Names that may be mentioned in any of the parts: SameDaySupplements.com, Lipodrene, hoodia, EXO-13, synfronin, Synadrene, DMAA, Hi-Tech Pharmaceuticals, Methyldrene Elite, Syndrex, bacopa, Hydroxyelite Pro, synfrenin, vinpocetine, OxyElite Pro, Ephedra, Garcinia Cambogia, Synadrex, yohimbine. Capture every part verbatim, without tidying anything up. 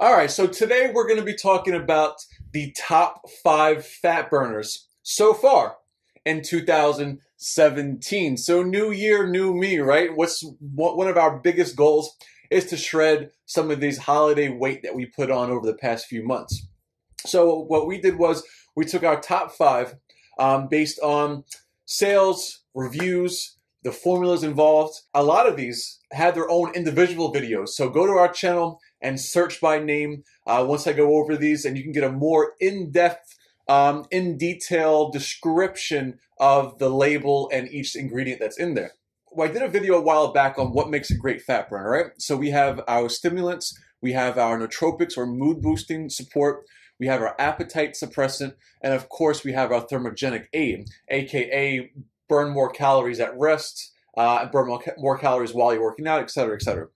All right, so today we're going to be talking about the top five fat burners so far in two thousand seventeen. So new year, new me, right? What's what, one of our biggest goals is to shred some of these holiday weight that we put on over the past few months. So what we did was we took our top five um, based on sales, reviews, the formulas involved. A lot of these have their own individual videos. So go to our channel and search by name uh, once I go over these, and you can get a more in-depth, um, in-detail description of the label and each ingredient that's in there. Well, I did a video a while back on what makes a great fat burner, right? So we have our stimulants, we have our nootropics or mood-boosting support, we have our appetite suppressant, and of course we have our thermogenic aid, aka burn more calories at rest, uh, burn more, ca more calories while you're working out, et cetera, et cetera.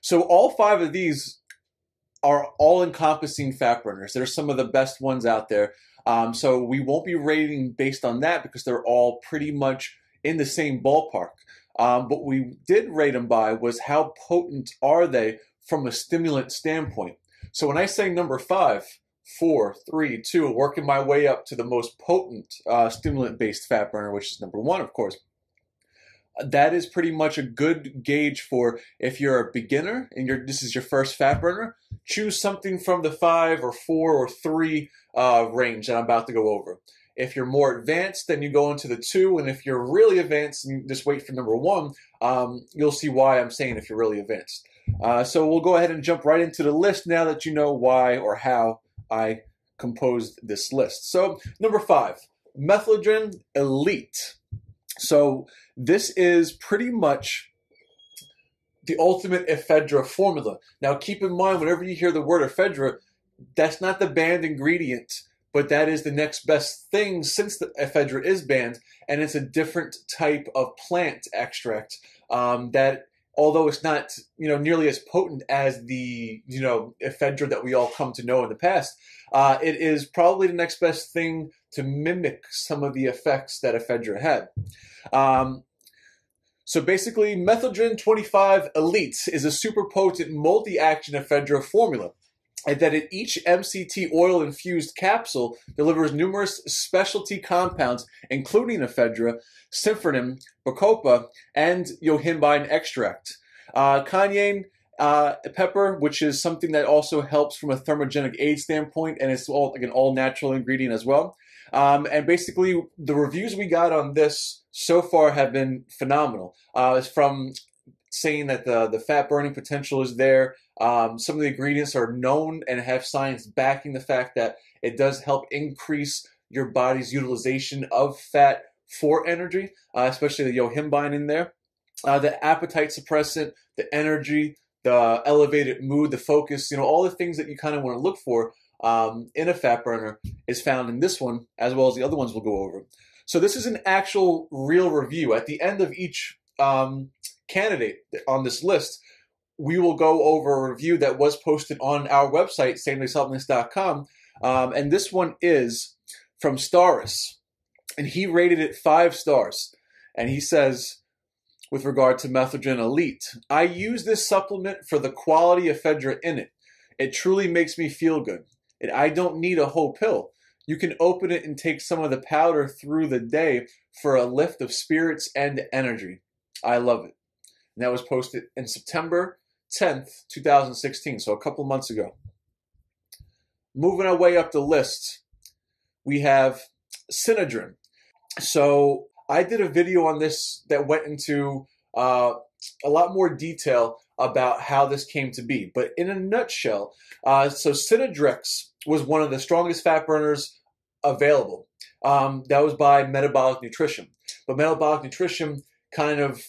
So all five of these are all-encompassing fat burners. They're some of the best ones out there. Um, so we won't be rating based on that because they're all pretty much in the same ballpark. Um, what we did rate them by was how potent are they from a stimulant standpoint. So when I say number five, four, three, two, working my way up to the most potent uh, stimulant-based fat burner, which is number one, of course, that is pretty much a good gauge for if you're a beginner and you're, this is your first fat burner, choose something from the five or four or three uh, range that I'm about to go over. If you're more advanced, then you go into the two, and if you're really advanced and you just wait for number one, um, you'll see why I'm saying if you're really advanced. Uh, so we'll go ahead and jump right into the list now that you know why or how I composed this list. So number five, Methyldrene Elite. So this is pretty much the ultimate ephedra formula. Now keep in mind, whenever you hear the word ephedra, that's not the banned ingredient, but that is the next best thing since the ephedra is banned, and it's a different type of plant extract um, that, although it's not you know nearly as potent as the you know ephedra that we all come to know in the past, uh, it is probably the next best thing to mimic some of the effects that ephedra had. Um, So basically, Methyldrene twenty-five Elite is a super potent multi-action ephedra formula, and that in each M C T oil-infused capsule delivers numerous specialty compounds, including ephedra, synfronin, bacopa, and yohimbine extract. Uh, Cayenne uh, pepper, which is something that also helps from a thermogenic aid standpoint, and it's all, like, an all-natural ingredient as well. Um, and basically, the reviews we got on this so far have been phenomenal. Uh, it's from saying that the, the fat burning potential is there. Um, some of the ingredients are known and have science backing the fact that it does help increase your body's utilization of fat for energy, uh, especially the yohimbine in there. Uh, the appetite suppressant, the energy, the elevated mood, the focus, you know, all the things that you kind of want to look for Um, in a fat burner is found in this one, as well as the other ones we'll go over. So this is an actual real review. At the end of each um, candidate on this list, we will go over a review that was posted on our website, Same Day Supplements dot com, um, and this one is from Staris, and he rated it five stars, and he says, with regard to Methyldrene Elite, I use this supplement for the quality of ephedra in it. It truly makes me feel good. And I don't need a whole pill. You can open it and take some of the powder through the day for a lift of spirits and energy. I love it. And that was posted in September tenth, two thousand sixteen, so a couple months ago. Moving our way up the list, we have Synadrene. So I did a video on this that went into uh, a lot more detail about how this came to be. But in a nutshell, uh, so Syndrex was one of the strongest fat burners available. Um, that was by Metabolic Nutrition. But Metabolic Nutrition kind of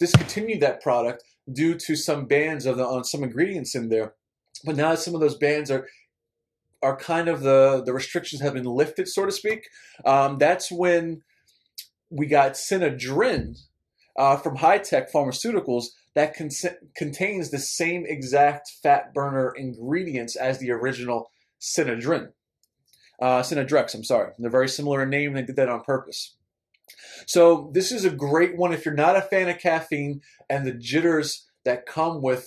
discontinued that product due to some bans of the, on some ingredients in there. But now some of those bans are are kind of the, the restrictions have been lifted, so to speak. Um, that's when we got Synadrene uh, from Hi-Tech Pharmaceuticals, that con contains the same exact fat burner ingredients as the original Synadrene, uh, Syndrex, I'm sorry. They're very similar in name. They did that on purpose. So this is a great one if you're not a fan of caffeine and the jitters that come with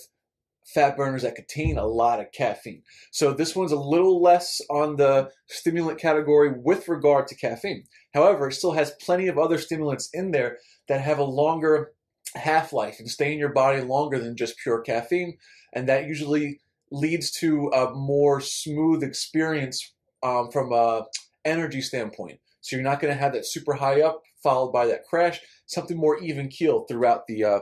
fat burners that contain a lot of caffeine. So this one's a little less on the stimulant category with regard to caffeine. However, it still has plenty of other stimulants in there that have a longer half-life and stay in your body longer than just pure caffeine, and that usually leads to a more smooth experience um, from a energy standpoint. So you're not going to have that super high up followed by that crash, something more even keeled throughout the uh,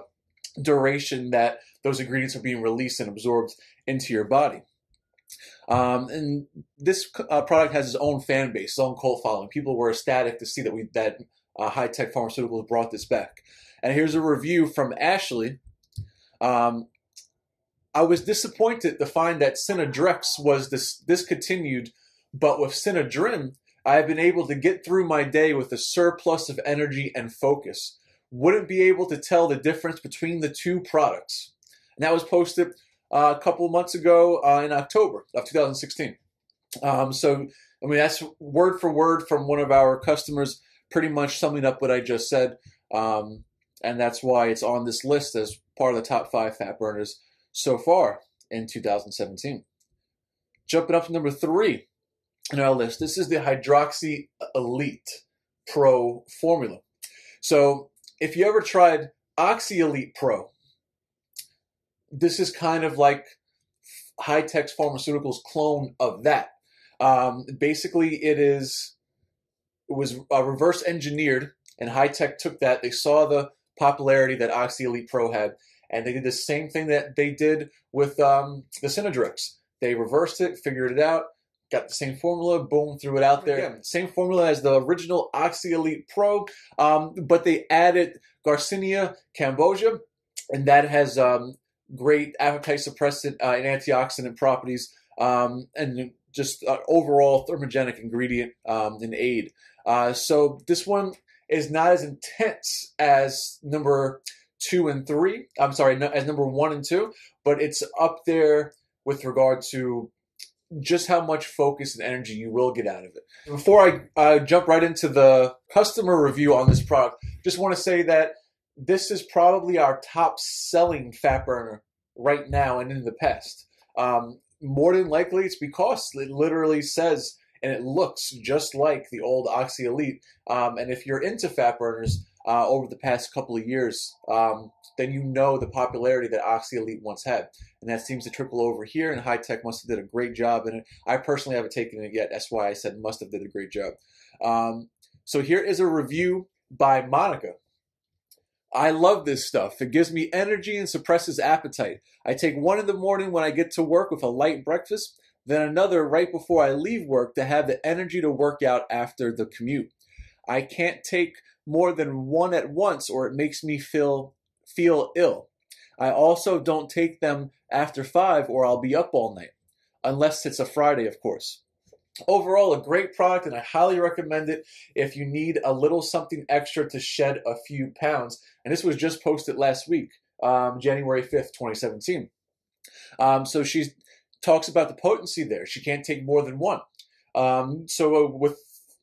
duration that those ingredients are being released and absorbed into your body. Um, and this uh, product has its own fan base, its own cult following. People were ecstatic to see that we that uh, Hi-Tech Pharmaceuticals brought this back. And here's a review from Ashley. Um, I was disappointed to find that Synadrex was dis discontinued, but with Synadrene, I have been able to get through my day with a surplus of energy and focus. Wouldn't be able to tell the difference between the two products. And that was posted uh, a couple of months ago uh, in October of two thousand sixteen. Um, so, I mean, that's word for word from one of our customers, pretty much summing up what I just said. Um, and that's why it's on this list as part of the top five fat burners so far in two thousand seventeen. Jumping up to number three in our list, this is the Hydroxyelite Pro formula. So if you ever tried OxyElite Pro, this is kind of like Hi-Tech Pharmaceuticals' clone of that. Um, basically, it is it was uh, reverse engineered, and Hi-Tech took that. They saw the popularity that OxyElite Pro had, and they did the same thing that they did with um, the Synadrex. They reversed it, figured it out, got the same formula, boom, threw it out there. Again, same formula as the original OxyElite Pro, um, but they added Garcinia Cambogia, and that has um, great appetite suppressant uh, and antioxidant properties, um, and just uh, overall thermogenic ingredient um, and aid. Uh, so this one is not as intense as number two and three. I'm sorry, no, as number one and two, but it's up there with regard to just how much focus and energy you will get out of it. Before I uh, jump right into the customer review on this product, just want to say that this is probably our top selling fat burner right now and in the past. Um, more than likely, it's because it literally says and it looks just like the old OxyElite. Um, and if you're into fat burners uh, over the past couple of years, um, then you know the popularity that OxyElite once had. And that seems to trickle over here, and Hi-Tech must have did a great job in it. I personally haven't taken it yet. That's why I said must have did a great job. Um, so here is a review by Monica. I love this stuff. It gives me energy and suppresses appetite. I take one in the morning when I get to work with a light breakfast, then another right before I leave work to have the energy to work out after the commute. I can't take more than one at once or it makes me feel feel ill. I also don't take them after five or I'll be up all night, unless it's a Friday, of course. Overall, a great product, and I highly recommend it if you need a little something extra to shed a few pounds. And this was just posted last week, um, January fifth, twenty seventeen. Um, so she talks about the potency there. She can't take more than one. Um, so with,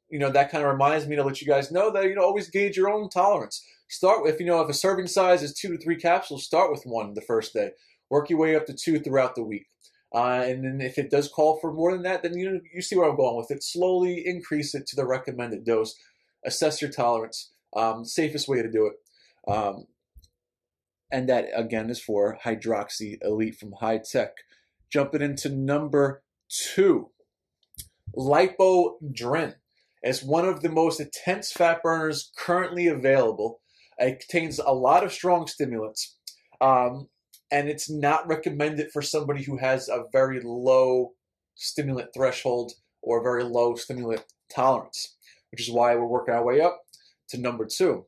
you know, that kind of reminds me to let you guys know that, you know, always gauge your own tolerance. Start with, you know, if a serving size is two to three capsules, start with one the first day. Work your way up to two throughout the week. Uh, and then if it does call for more than that, then you, you see where I'm going with it. Slowly increase it to the recommended dose. Assess your tolerance. Um, safest way to do it. Um, and that, again, is for Hydroxyelite from Hi-Tech. Jumping into number two, Lipodrene. It's one of the most intense fat burners currently available. It contains a lot of strong stimulants, um, and it's not recommended for somebody who has a very low stimulant threshold or very low stimulant tolerance, which is why we're working our way up to number two.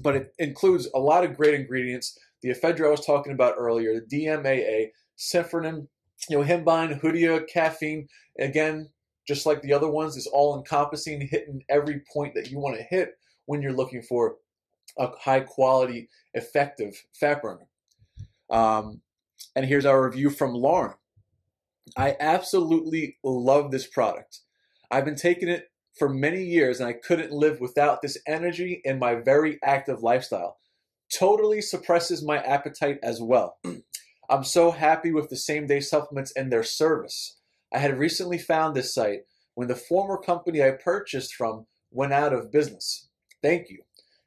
But it includes a lot of great ingredients. The ephedra I was talking about earlier, the D M A A, synfrenin, you know, hembine, hoodia, caffeine. Again, just like the other ones, it's all-encompassing, hitting every point that you want to hit when you're looking for a high-quality, effective fat burner. Um, and here's our review from Lauren. I absolutely love this product. I've been taking it for many years, and I couldn't live without this energy in my very active lifestyle. Totally suppresses my appetite as well. I'm so happy with the Same Day Supplements and their service. I had recently found this site when the former company I purchased from went out of business. Thank you.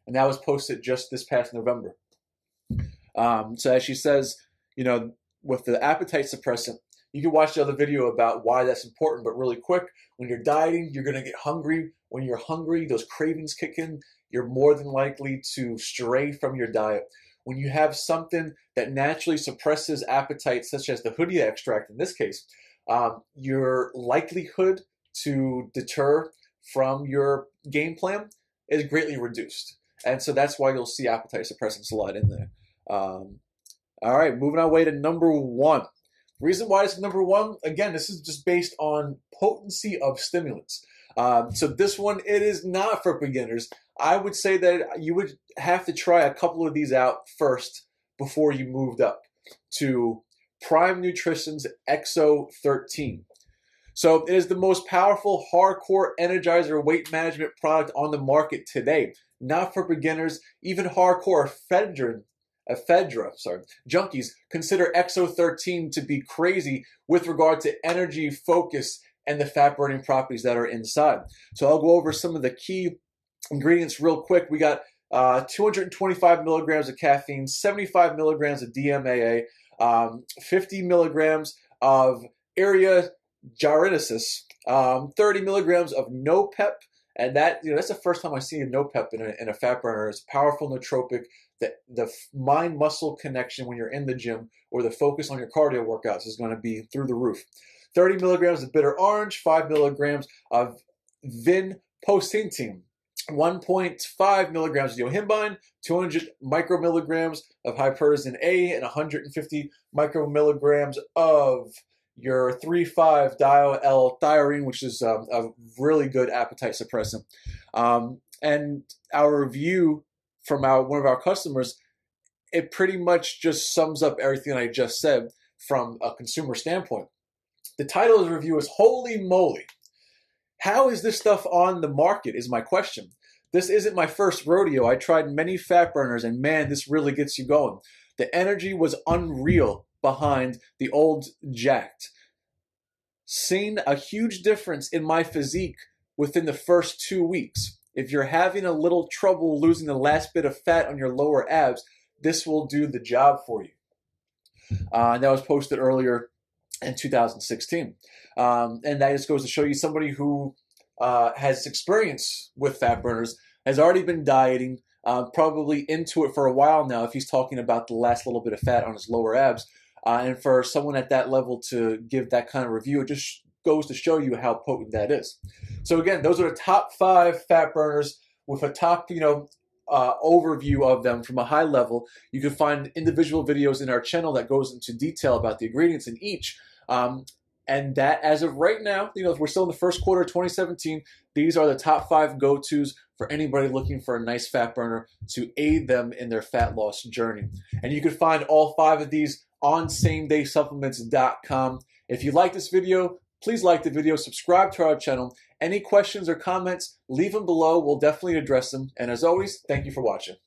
And that was posted just this past November. Um, so as she says, you know, with the appetite suppressant, you can watch the other video about why that's important, but really quick, when you're dieting, you're going to get hungry. When you're hungry, those cravings kick in. You're more than likely to stray from your diet. When you have something that naturally suppresses appetite, such as the hoodia extract in this case, um, your likelihood to deter from your game plan is greatly reduced. And so that's why you'll see appetite suppressants a lot in there. Um, all right, moving our way to number one. Reason why it's number one, again, this is just based on potency of stimulants. Um, so this one, it is not for beginners. I would say that you would have to try a couple of these out first before you moved up to Prime Nutrition's E X O thirteen. So it is the most powerful hardcore energizer weight management product on the market today. Not for beginners, even hardcore Ephedra, Ephedra, sorry, junkies consider E X O thirteen to be crazy with regard to energy, focus, and the fat-burning properties that are inside. So I'll go over some of the key ingredients real quick. We got uh, two hundred twenty-five milligrams of caffeine, seventy-five milligrams of D M A A, um, fifty milligrams of area Gyrinsis, um, thirty milligrams of no-pep, and that, you know, that's the first time I see a no-pep in a, in a fat burner. It's powerful nootropic. The, the mind-muscle connection when you're in the gym or the focus on your cardio workouts is going to be through the roof. thirty milligrams of bitter orange, five milligrams of vinpocetine, one point five milligrams of yohimbine, two hundred micromilligrams of hyperzine A, and one hundred fifty micromilgrams of your three five diol L-thyrine, which is um, a really good appetite suppressant. Um, and our review from our, one of our customers, it pretty much just sums up everything I just said from a consumer standpoint. The title of the review is Holy Moly. How is this stuff on the market is my question. This isn't my first rodeo. I tried many fat burners, and man, this really gets you going. The energy was unreal behind the old jacked. Seen a huge difference in my physique within the first two weeks. If you're having a little trouble losing the last bit of fat on your lower abs, this will do the job for you. Uh, and that was posted earlier in two thousand sixteen. Um, and that just goes to show you somebody who uh, has experience with fat burners, has already been dieting, uh, probably into it for a while now if he's talking about the last little bit of fat on his lower abs. Uh, and for someone at that level to give that kind of review, it just goes to show you how potent that is. So again, those are the top five fat burners with a top, you know, uh, overview of them from a high level. You can find individual videos in our channel that goes into detail about the ingredients in each. Um, and that, as of right now, you know, if we're still in the first quarter of twenty seventeen, these are the top five go-tos for anybody looking for a nice fat burner to aid them in their fat loss journey. And you can find all five of these on Same Day Supplements dot com. If you like this video, please like the video, subscribe to our channel. Any questions or comments, leave them below. We'll definitely address them. And as always, thank you for watching.